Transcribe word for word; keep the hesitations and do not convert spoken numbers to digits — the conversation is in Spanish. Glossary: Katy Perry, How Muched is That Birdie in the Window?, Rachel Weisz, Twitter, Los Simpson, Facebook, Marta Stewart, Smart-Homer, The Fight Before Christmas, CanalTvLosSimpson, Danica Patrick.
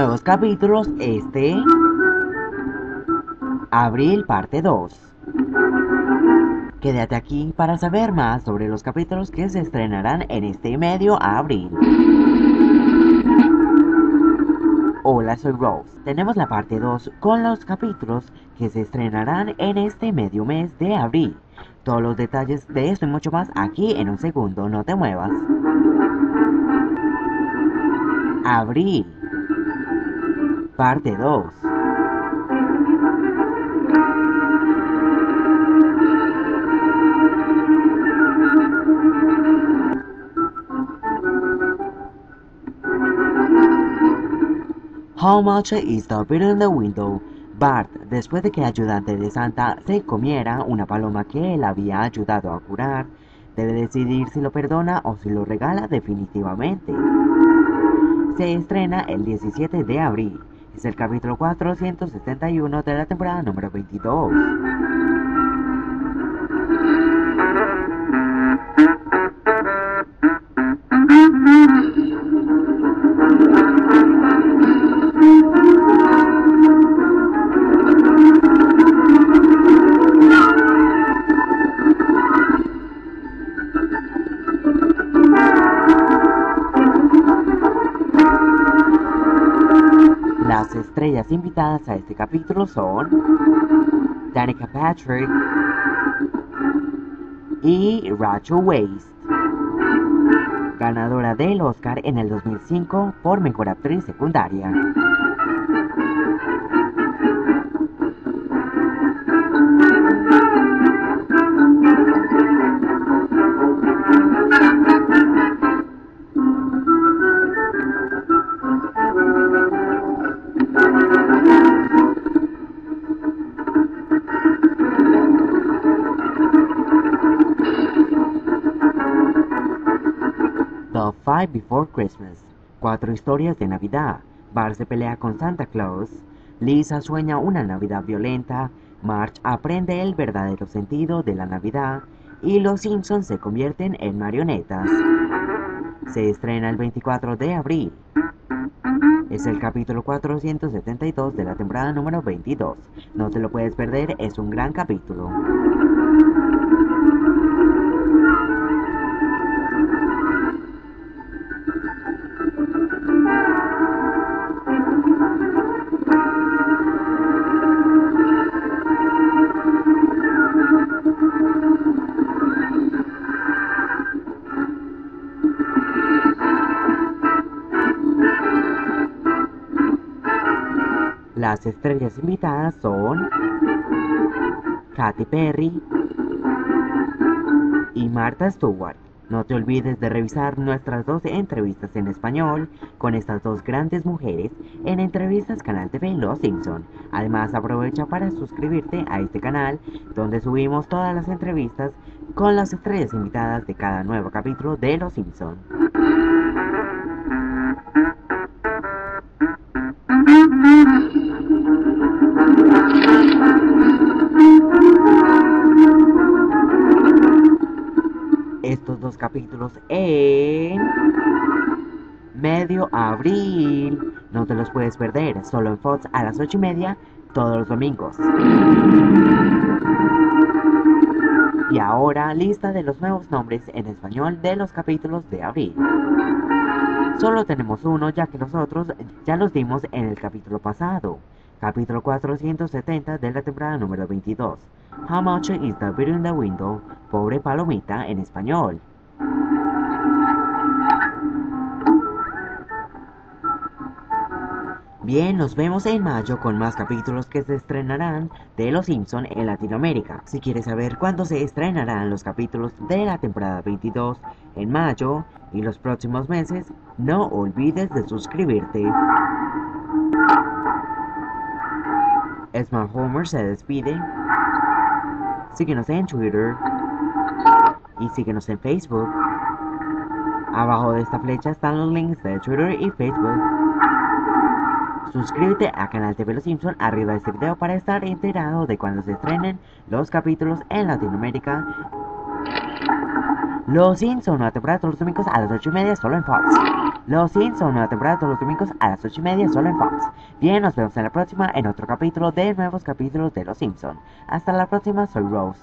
Nuevos capítulos este abril parte dos. Quédate aquí para saber más sobre los capítulos que se estrenarán en este medio a abril. Hola, soy Rose. Tenemos la parte dos con los capítulos que se estrenarán en este medio mes de abril. Todos los detalles de esto y mucho más aquí en un segundo, no te muevas. Abril, parte dos. How Much is That Birdie in the Window? Bart, después de que el ayudante de Santa se comiera una paloma que él había ayudado a curar, debe decidir si lo perdona o si lo regala definitivamente. Se estrena el diecisiete de abril. Es el capítulo cuatrocientos setenta y uno de la temporada número veintidós. Las estrellas invitadas a este capítulo son Danica Patrick y Rachel Weisz, ganadora del Oscar en el dos mil cinco por Mejor Actriz Secundaria. The Fight Before Christmas. Cuatro historias de Navidad. Bart se pelea con Santa Claus. Lisa sueña una Navidad violenta. Marge aprende el verdadero sentido de la Navidad. Y los Simpson se convierten en marionetas. Se estrena el veinticuatro de abril. Es el capítulo cuatrocientos setenta y dos de la temporada número veintidós. No te lo puedes perder, es un gran capítulo. Las estrellas invitadas son Katy Perry y Marta Stewart. No te olvides de revisar nuestras doce entrevistas en español con estas dos grandes mujeres en Entrevistas Canal T V Los Simpson. Además, aprovecha para suscribirte a este canal donde subimos todas las entrevistas con las estrellas invitadas de cada nuevo capítulo de Los Simpson. Estos dos capítulos en medio abril. No te los puedes perder, solo en Fox a las ocho y media todos los domingos. Y ahora, lista de los nuevos nombres en español de los capítulos de abril. Solo tenemos uno, ya que los otros ya los dimos en el capítulo pasado. Capítulo cuatrocientos setenta de la temporada número veintidós. How Much is That Birdie in the Window? Pobre palomita en español. Bien, nos vemos en mayo con más capítulos que se estrenarán de Los Simpson en Latinoamérica. Si quieres saber cuándo se estrenarán los capítulos de la temporada veintidós en mayo y los próximos meses, no olvides de suscribirte. Smart-Homer se despide. Síguenos en Twitter y síguenos en Facebook. Abajo de esta flecha están los links de Twitter y Facebook. Suscríbete a Canal T V Los Simpson arriba de este video para estar enterado de cuando se estrenen los capítulos en Latinoamérica Los Simpson, nueva temporada todos los domingos a las ocho y media solo en Fox. Los Simpson, nueva temporada todos los domingos a las ocho y media solo en Fox. Bien, nos vemos en la próxima en otro capítulo de nuevos capítulos de Los Simpson. Hasta la próxima, soy Rose.